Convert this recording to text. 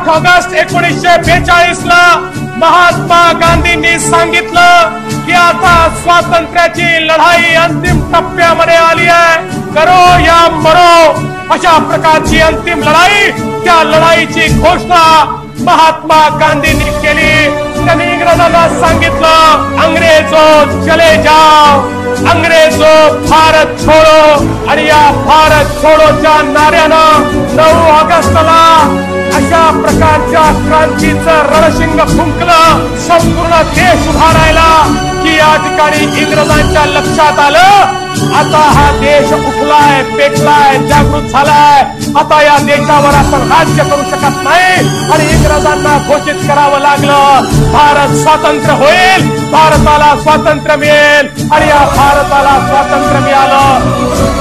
8 August 1942 ला महात्मा गांधींनी सांगितलं की आता स्वातंत्र्याची लढाई अंतिम टप्प्यामध्ये आली आहे, करो या मरो अशा प्रकारची अंतिम लढाई, त्या लढाईची घोषणा महात्मा गांधींनी केली। त्यांनी इंग्रजांना सांगितलं, अंग्रेजो चले जाओ, अंग्रेजो भारत छोड़ो, आणि या भारत छोड़ोच्या नाऱ्यानं 9 ऑगस्टला अशा प्रकारच्या क्रांतीचं रणशिंग फुंकलं। संपूर्ण देश उभा राहिला की या ठिकाणी इंग्रजांच्या लक्षात आलं आता हा देश उठलाय, पेटलाय, जागृत झालाय, आता या देशावर आपण राज्य करू शकत नाही। आणि इंग्रजांना घोषित करावं लागलं भारत स्वतंत्र होईल, भारताला स्वातंत्र्य मिळेल। आणि या भारताला स्वातंत्र्य मिळालं।